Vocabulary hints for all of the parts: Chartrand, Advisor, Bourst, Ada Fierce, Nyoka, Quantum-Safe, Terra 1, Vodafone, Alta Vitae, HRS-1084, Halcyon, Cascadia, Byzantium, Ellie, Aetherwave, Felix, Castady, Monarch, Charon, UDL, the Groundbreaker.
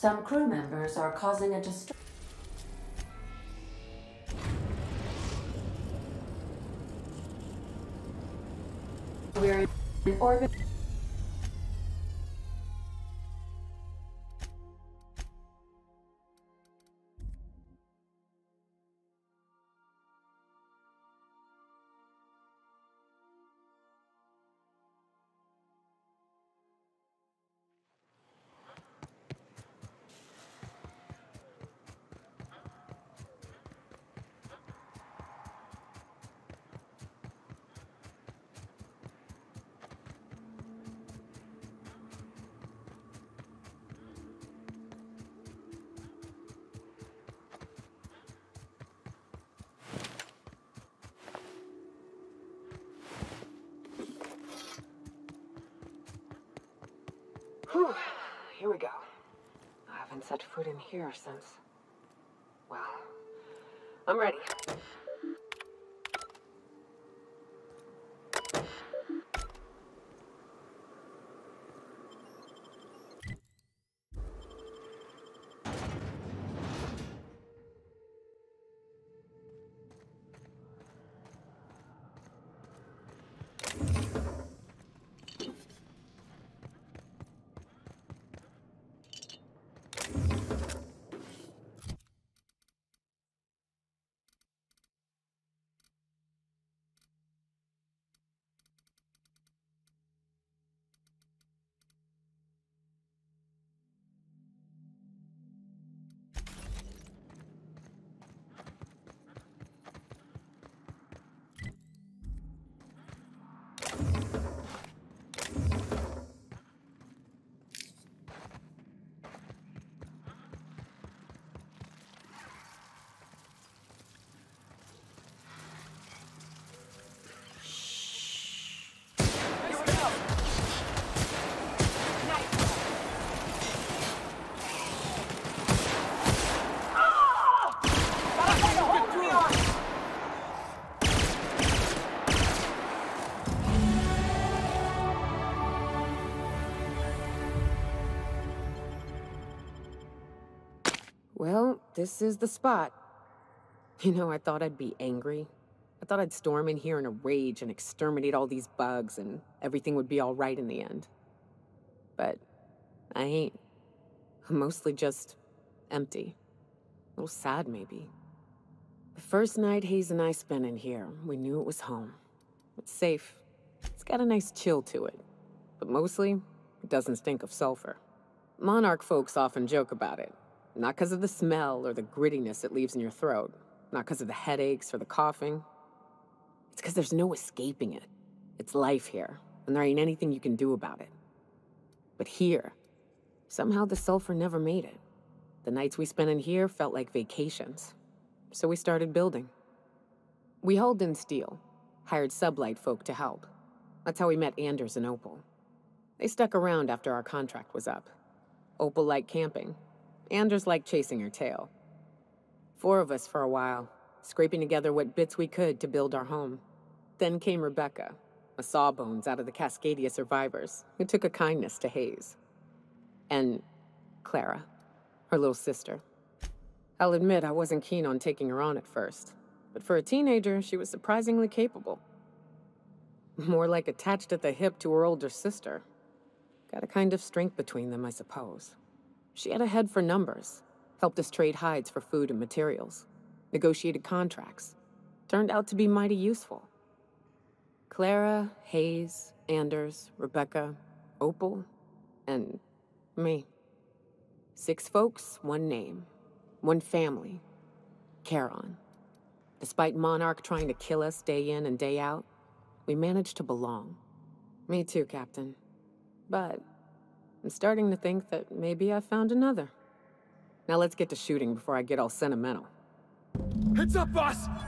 Some crew members are causing a disturbance. We're in orbit. Whew, here we go. I haven't set foot in here since... well, I'm ready. Well, this is the spot. You know, I thought I'd be angry. I thought I'd storm in here in a rage and exterminate all these bugs and everything would be all right in the end. But I ain't. I'm mostly just empty. A little sad, maybe. The first night Hayes and I spent in here, we knew it was home. It's safe. It's got a nice chill to it. But mostly, it doesn't stink of sulfur. Monarch folks often joke about it. Not because of the smell or the grittiness it leaves in your throat. Not because of the headaches or the coughing. It's because there's no escaping it. It's life here, and there ain't anything you can do about it. But here, somehow the sulfur never made it. The nights we spent in here felt like vacations. So we started building. We hauled in steel, hired sublight folk to help. That's how we met Anders and Opal. They stuck around after our contract was up. Opal liked camping. Anders liked chasing her tail. Four of us for a while, scraping together what bits we could to build our home. Then came Rebecca, a sawbones out of the Cascadia survivors, who took a kindness to Hayes. And Clara, her little sister. I'll admit I wasn't keen on taking her on at first, but for a teenager, she was surprisingly capable. More like attached at the hip to her older sister. Got a kind of strength between them, I suppose. She had a head for numbers, helped us trade hides for food and materials, negotiated contracts, turned out to be mighty useful. Clara, Hayes, Anders, Rebecca, Opal, and me. Six folks, one name, one family, Charon. Despite Monarch trying to kill us day in and day out, we managed to belong. Me too, Captain. But... I'm starting to think that maybe I found another. Now let's get to shooting before I get all sentimental. Heads up, boss! Get out!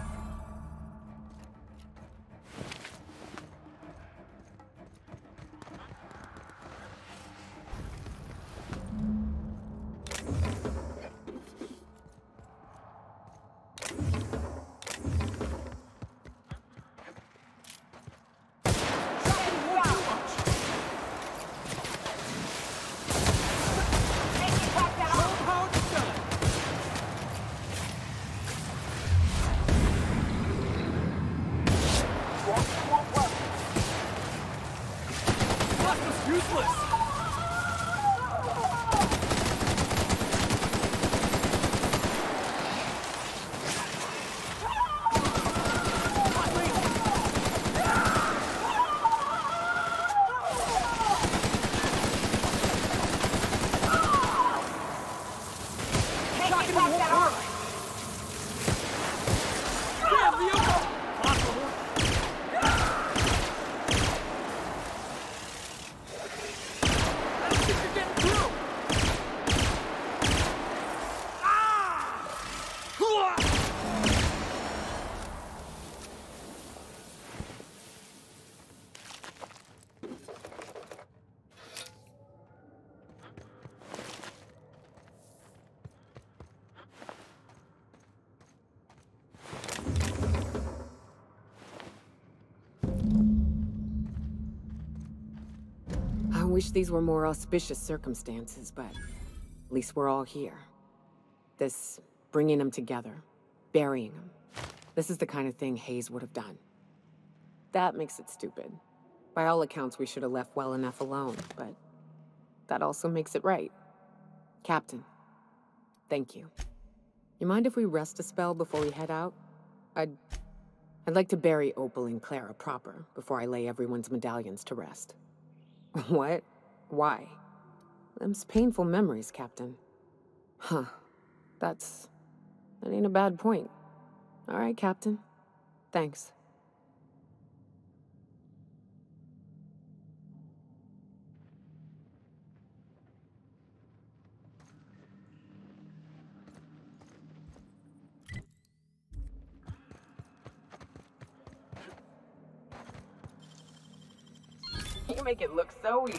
I wish these were more auspicious circumstances, but at least we're all here. This bringing them together, burying them, this is the kind of thing Hayes would have done. That makes it stupid. By all accounts, we should have left well enough alone, but that also makes it right. Captain, thank you. You mind if we rest a spell before we head out? I'd like to bury Opal and Clara proper before I lay everyone's medallions to rest. What? Why? Them's painful memories, Captain. Huh. That ain't a bad point. All right, Captain. Thanks. You make it look so easy.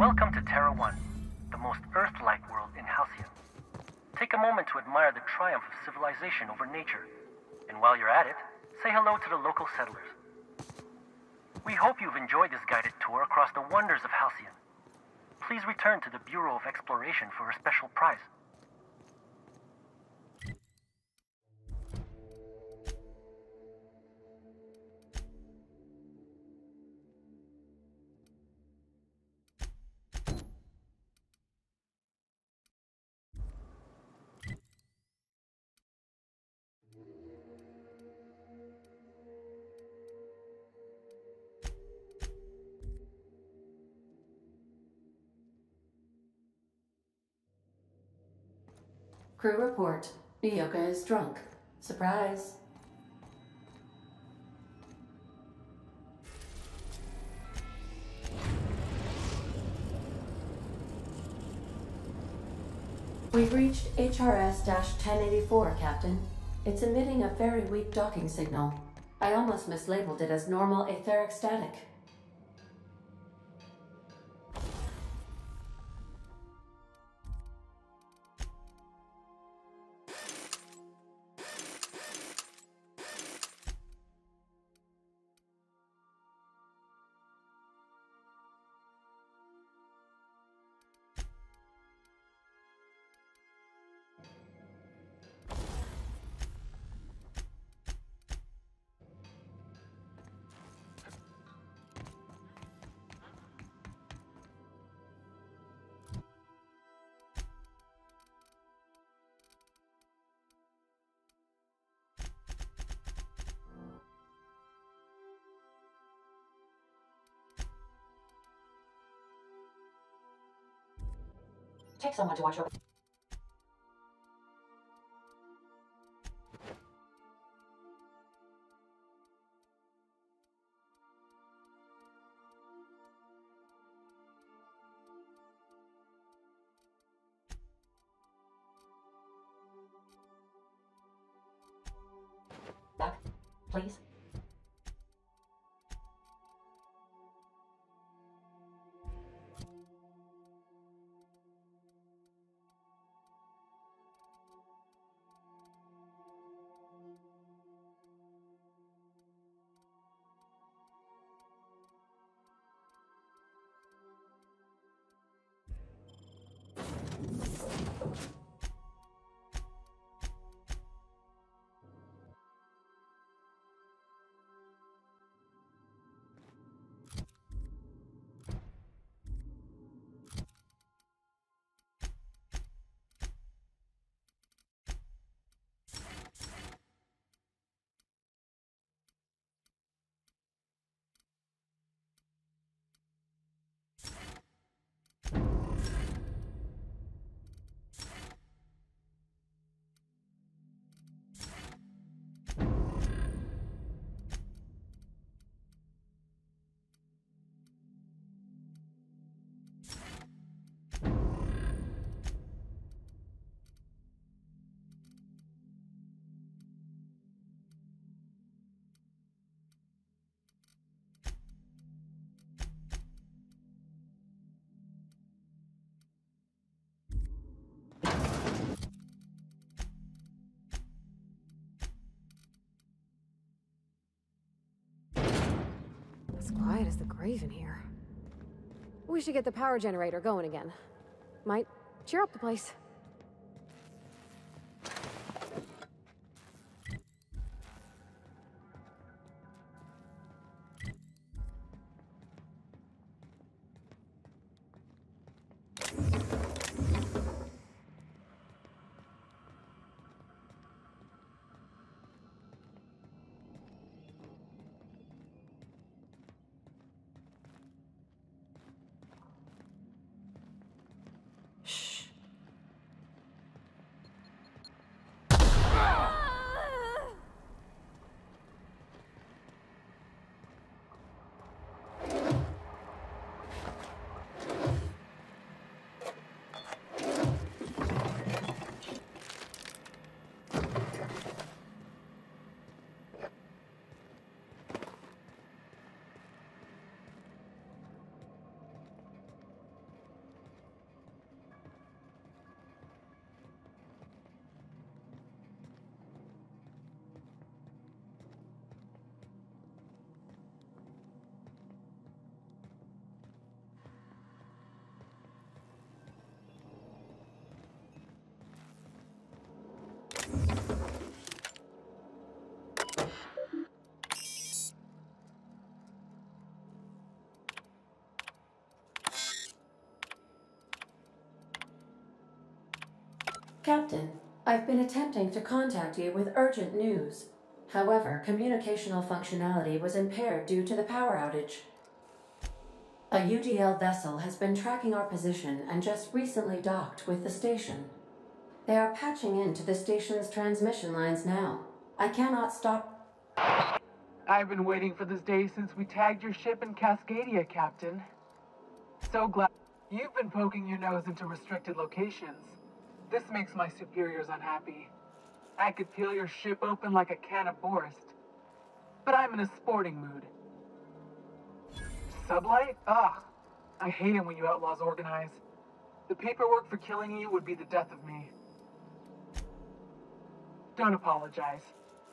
Welcome to Terra 1, the most Earth-like world in Halcyon. Take a moment to admire the triumph of civilization over nature, and while you're at it, say hello to the local settlers. We hope you've enjoyed this guided tour across the wonders of Halcyon. Please return to the Bureau of Exploration for a special prize. Crew report. Nyoka is drunk. Surprise. We've reached HRS-1084, Captain. It's emitting a very weak docking signal. I almost mislabeled it as normal etheric static. Take someone to watch over. Doc, please. As quiet as the grave in here. We should get the power generator going again. Might cheer up the place. Captain, I've been attempting to contact you with urgent news. However, communicational functionality was impaired due to the power outage. A UDL vessel has been tracking our position and just recently docked with the station. They are patching into the station's transmission lines now. I cannot stop... I've been waiting for this day since we tagged your ship in Cascadia, Captain. So glad you've been poking your nose into restricted locations. This makes my superiors unhappy. I could peel your ship open like a can of Bourst. But I'm in a sporting mood. Sublight? Ugh. I hate it when you outlaws organize. The paperwork for killing you would be the death of me. Don't apologize.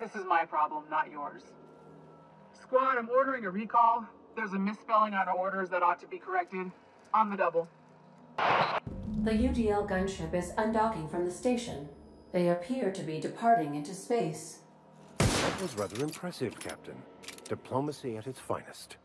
This is my problem, not yours. Squad, I'm ordering a recall. There's a misspelling out of orders that ought to be corrected. On the double. The UDL gunship is undocking from the station. They appear to be departing into space. That was rather impressive, Captain. Diplomacy at its finest.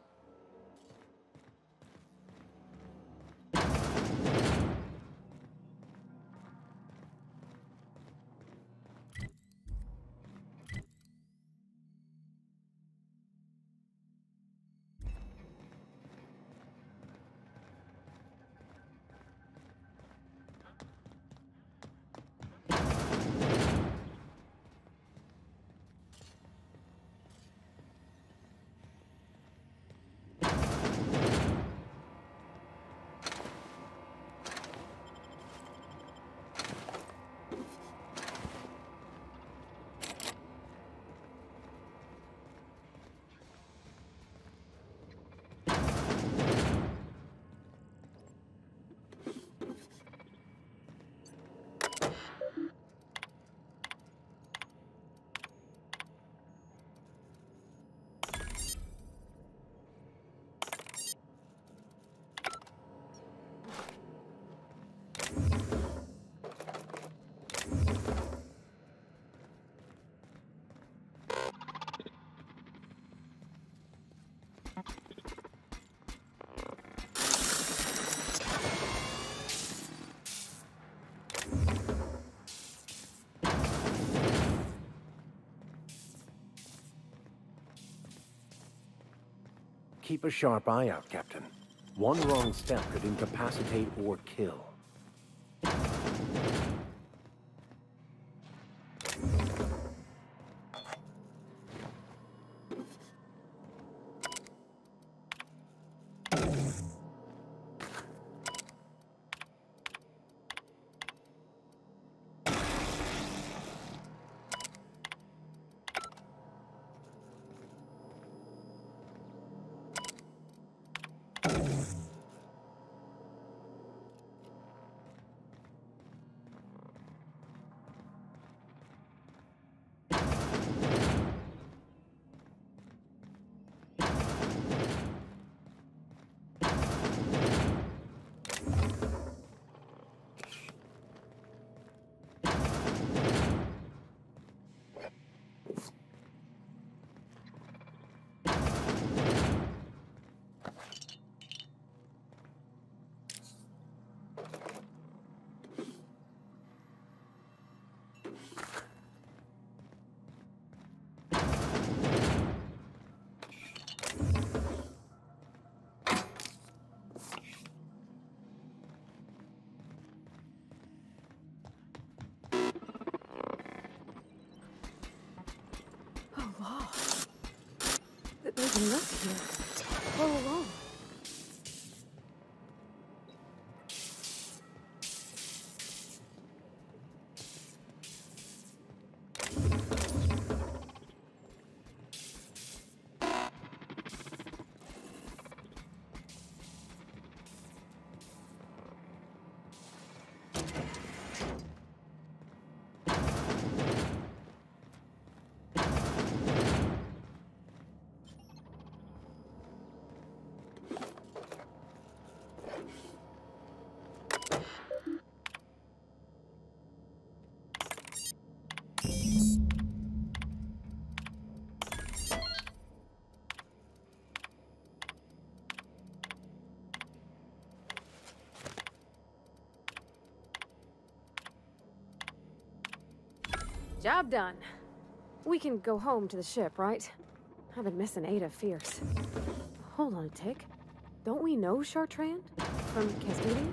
Keep a sharp eye out, Captain. One wrong step could incapacitate or kill. There's a nest here, all along. Job done. We can go home to the ship, right? I've been missing Ada Fierce. Hold on a tick. Don't we know Chartrand? From Castady?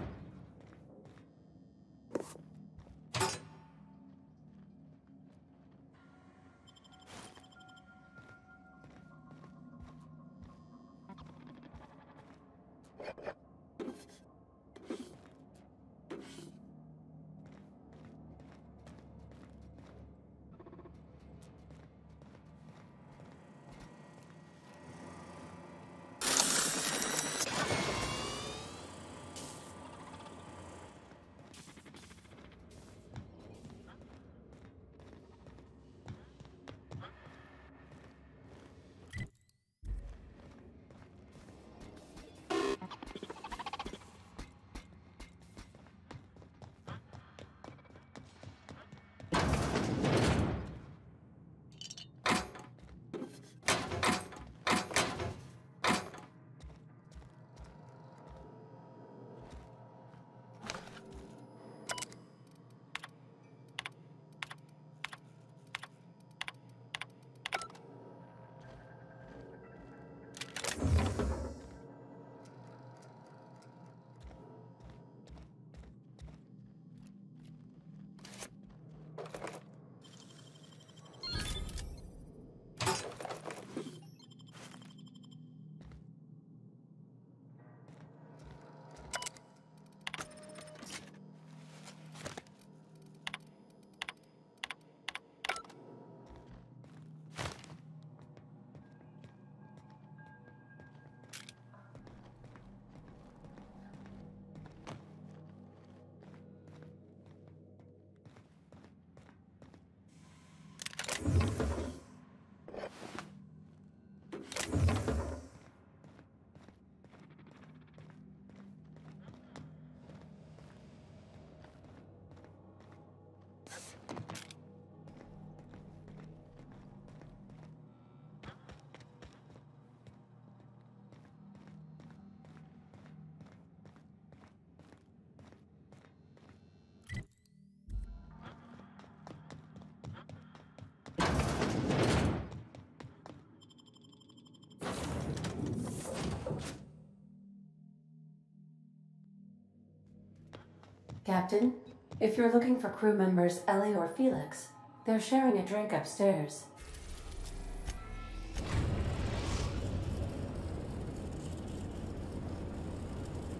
Captain, if you're looking for crew members Ellie or Felix, they're sharing a drink upstairs.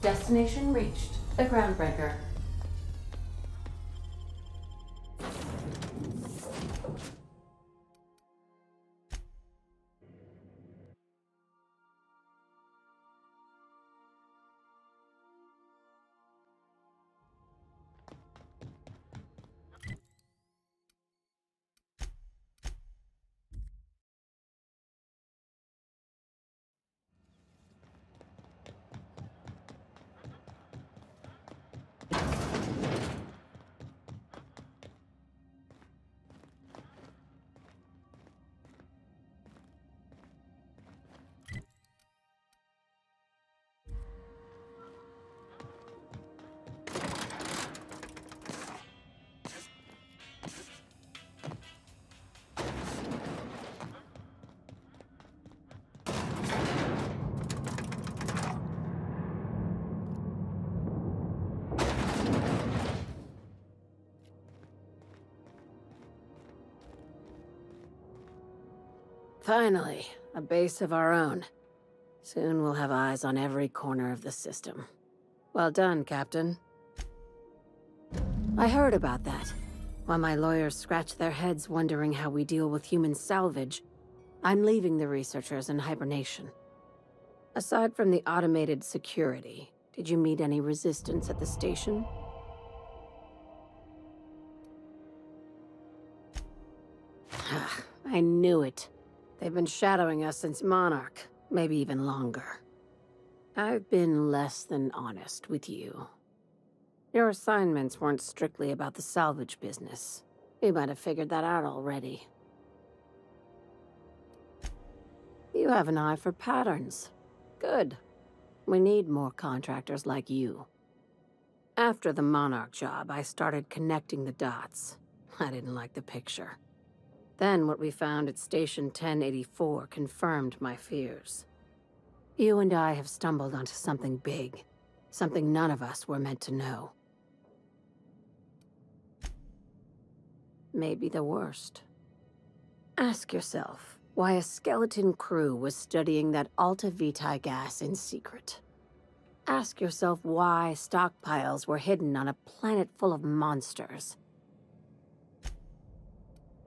Destination reached, the Groundbreaker. Finally, a base of our own. Soon we'll have eyes on every corner of the system. Well done, Captain. I heard about that. While my lawyers scratch their heads wondering how we deal with human salvage, I'm leaving the researchers in hibernation. Aside from the automated security, did you meet any resistance at the station? I knew it. They've been shadowing us since Monarch, maybe even longer. I've been less than honest with you. Your assignments weren't strictly about the salvage business. You might have figured that out already. You have an eye for patterns. Good. We need more contractors like you. After the Monarch job, I started connecting the dots. I didn't like the picture. Then what we found at Station 1084 confirmed my fears. You and I have stumbled onto something big, something none of us were meant to know. Maybe the worst. Ask yourself why a skeleton crew was studying that Alta Vitae gas in secret. Ask yourself why stockpiles were hidden on a planet full of monsters.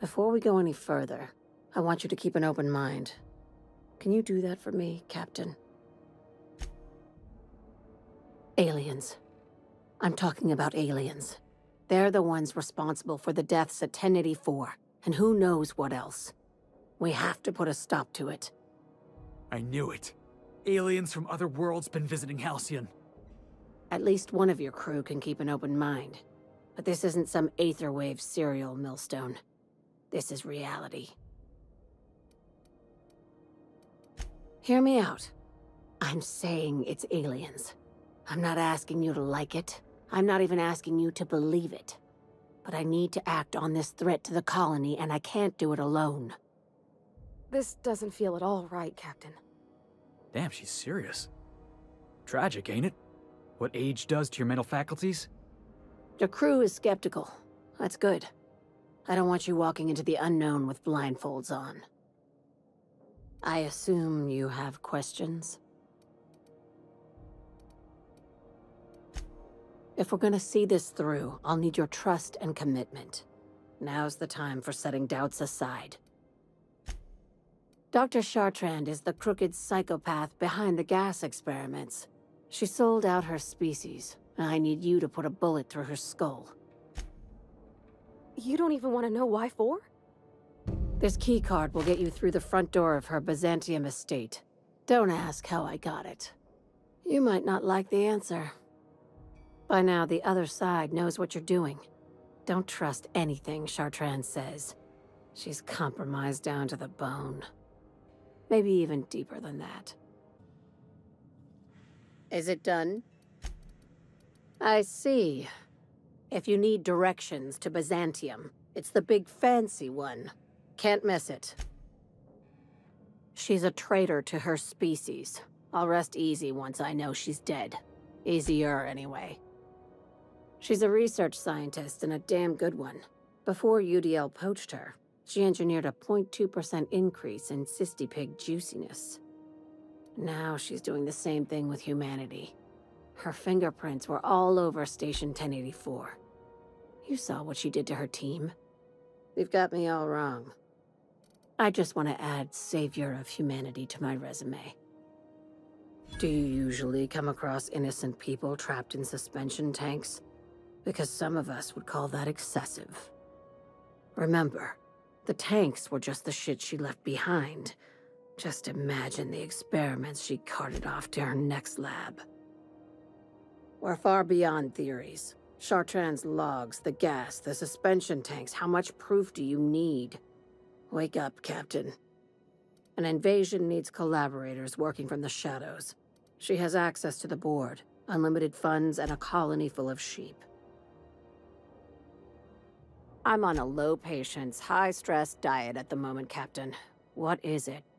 Before we go any further, I want you to keep an open mind. Can you do that for me, Captain? Aliens. I'm talking about aliens. They're the ones responsible for the deaths at 1084, and who knows what else. We have to put a stop to it. I knew it. Aliens from other worlds been visiting Halcyon. At least one of your crew can keep an open mind. But this isn't some Aetherwave serial millstone. This is reality. Hear me out. I'm saying it's aliens. I'm not asking you to like it. I'm not even asking you to believe it. But I need to act on this threat to the colony, and I can't do it alone. This doesn't feel at all right, Captain. Damn, she's serious. Tragic, ain't it? What age does to your mental faculties? Your crew is skeptical. That's good. I don't want you walking into the unknown with blindfolds on. I assume you have questions? If we're gonna see this through, I'll need your trust and commitment. Now's the time for setting doubts aside. Dr. Chartrand is the crooked psychopath behind the gas experiments. She sold out her species, and I need you to put a bullet through her skull. You don't even want to know why for? This keycard will get you through the front door of her Byzantium estate. Don't ask how I got it. You might not like the answer. By now, the other side knows what you're doing. Don't trust anything Chartrand says. She's compromised down to the bone. Maybe even deeper than that. Is it done? I see. If you need directions to Byzantium, it's the big fancy one. Can't miss it. She's a traitor to her species. I'll rest easy once I know she's dead. Easier, anyway. She's a research scientist and a damn good one. Before UDL poached her, she engineered a 0.2% increase in cysty pig juiciness. Now she's doing the same thing with humanity. Her fingerprints were all over Station 1084. You saw what she did to her team. You've got me all wrong. I just want to add Savior of Humanity to my resume. Do you usually come across innocent people trapped in suspension tanks? Because some of us would call that excessive. Remember, the tanks were just the shit she left behind. Just imagine the experiments she carted off to her next lab. We're far beyond theories. Chartrand's logs, the gas, the suspension tanks, how much proof do you need? Wake up, Captain. An invasion needs collaborators working from the shadows. She has access to the board, unlimited funds, and a colony full of sheep. I'm on a low-patience, high-stress diet at the moment, Captain. What is it?